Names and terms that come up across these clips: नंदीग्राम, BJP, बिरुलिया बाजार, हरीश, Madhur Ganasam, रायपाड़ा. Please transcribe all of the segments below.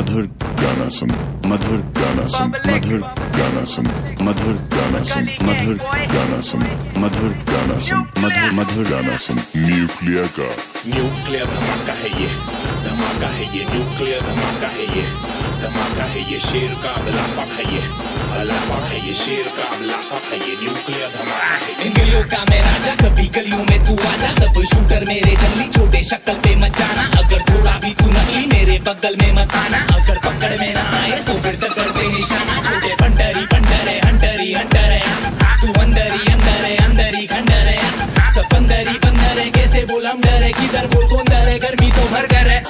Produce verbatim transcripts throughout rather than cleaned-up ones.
Madhur Ganasam, Madhur Ganasam, Madhur Ganasam, Madhur Ganasam, Madhur Ganasam, Madhur Ganasam, Madhur Madhur Ganasam, nuclear का nuclear धमाका है ये, धमाका है ये, nuclear धमाका है ये, धमाका है ये, शेर का अलापक है ये, अलापक है ये, शेर का अलापक है ये, nuclear धमाका है ये। इन गलियों का मैं राजा, कभी गलियों में तू आजा, सब शूटर मेरे जंगली, छोटे शक्ल पे मत जाना, अगर थोड़ा भी तू नकली मेरे बगल में मत आना, अगर पकड़ में ना आए तो फिर तकर से निशाना, छोटे पंडरी पंडरे हंडरी हंडरे, तू अंदर ही अंदर है अंदर ही खंडर है, सब अंदर ही बंदर है, कैसे बोल हम डरे, किधर बोल कौन डरे, गर्मी तो भर कर है।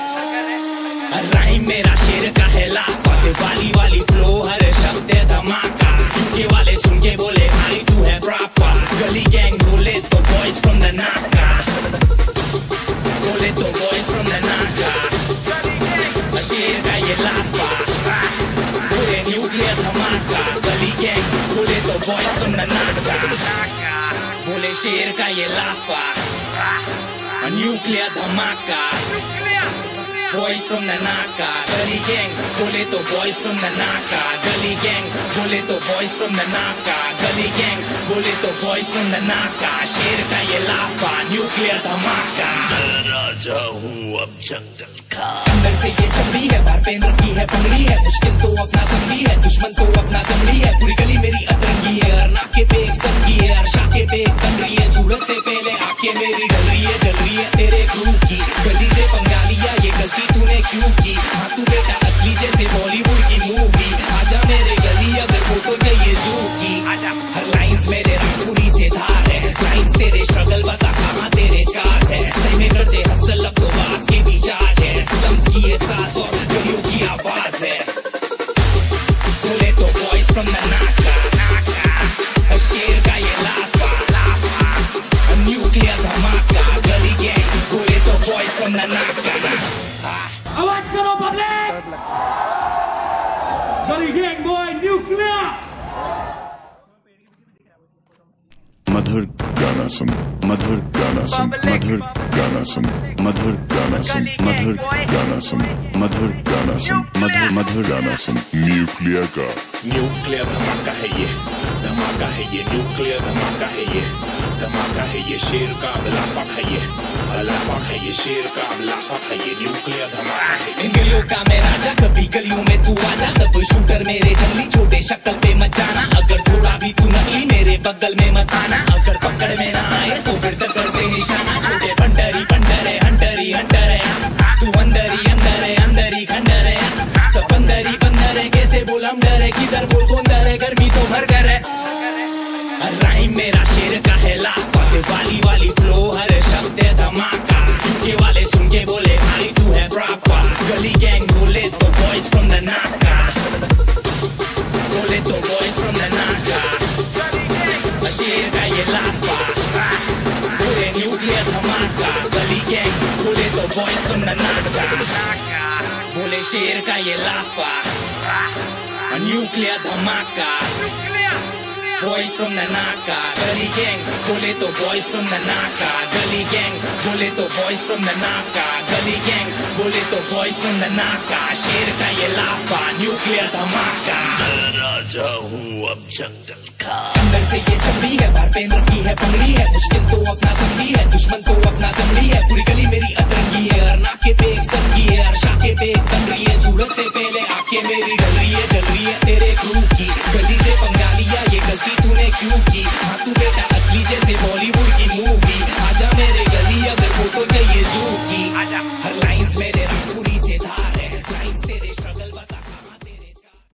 राइम मेरा शेर का है लापत, वाली वाली फ्लो हर शब्द है धमाका, के वाले सुन के बोले भाई तू है प्रॉपर, गली गैंग बोले तो बॉयज फ्रॉम द नाका, बोले तो बॉयज फ्रॉम द नाका। Boys from the Naka, बोले शेर का ये लाफा, a nuclear धमाका, boys from the Naka, गली गैंग बोले तो boys from the Naka, गली गैंग बोले तो boys from the Naka, गली गैंग बोले तो boys from the Naka, शेर का ये लाफा, nuclear धमाका। राजा हूँ अब जंगल का, अंदर से ये चमड़ी है, बाहर पेन रखी है पंगड़ी है, मुश्किल तो अपना समझी है, दुश्मन तो अपना दमड़ी है, पूरी गली मेरी मेरी डल रही है जल रही है तेरे गुरु की गली से पंगा लिया, ये गलती तूने क्यों की, हाँ तू बेटा असली जैसे बॉलीवुड की मूवी, आजा मेरे गली अगर को तो चाहिए जू की, आजा हर लाइंस मेरे रामपुरी से धार है, लाइंस तेरे स्ट्रगल बता कहाँ तेरे स्कार्स है, सही में करते हसल अब तो बास के भी चार्ज है, स्लम्स की ये सांस और गलियों की आवाज है, बोले तो बॉयज फ्रॉम द नाका, नाका शेर का ये लाफा आवाज करो पब्लिक, गली गैंग बॉय न्यूक्लियर। मधुर गानासम, मधुर गानासम, मधुर गानासम, मधुर गानासम, मधुर गानासम, मधुर गानासम, मधुर मधुर गानासम, न्यूक्लियर का न्यूक्लियर धमाका है ये, धमाका है ये, न्यूक्लियर धमाका है ये, धमाका है ये, शेर का अलापक है ये, अलापक है ये, शेर का अलापक है ये, न्यूक्लियर धमाका है। इन गलियों का मैं राजा, कभी गलियों में तू आजा, सब शूटर मेरे जंगली, छोटे शक्ल पे मत जाना, अगर थोड़ा भी तू नकली मेरे बगल में मत आना, अगर पकड़ में ना आए तो फिर तकर से निशाना, छोटे पंडरी पंडरे हंडरी हंडरे, तू अंदर ही अंदर है अंदर ही खंडर है, सब अंदर ही बंदर है, कैसे बोल हम डरे, किधर बोल कौन डरे, गर्मी तो भर कर है। राइम मेरा शेर का है लापत, वाली वाली फ्लो हर शब्द है धमाका, के वाले सुन के बोले भाई तू है प्रॉपर, गली गैंग बोले तो बॉयज फ्रॉम द नाका, बोले तो बॉयज फ्रॉम द नाका, शेर का ये लाफा, पूरे न्यूक्लियर धमाका, गली गैंग बोले तो बॉयज फ्रॉम द नाका, बोले शेर का ये लाफा, न्यूक्लियर धमाका, बॉयज फ्रॉम द नाका, गली गैंग बोले तो बॉयज फ्रॉम द नाका, गली गैंग बोले तो बॉयज फ्रॉम द नाका, गली गैंग बोले तो बॉयज फ्रॉम द नाका, शेर का ये लाफा, न्यूक्लियर धमाका। राजा हूँ अब जंगल का, अंदर से ये चमड़ी है, बाहर पेन रखी है पंगड़ी है, मुश्किल तो अपना समझी है, दुश्मन तो अपना दमड़ी है, पूरी गली मेरी अतरंगी है, हर नाके पे एक सब्जी है, हर शाके पे एक तंगड़ी है, सूरज से पहले आंखें मेरी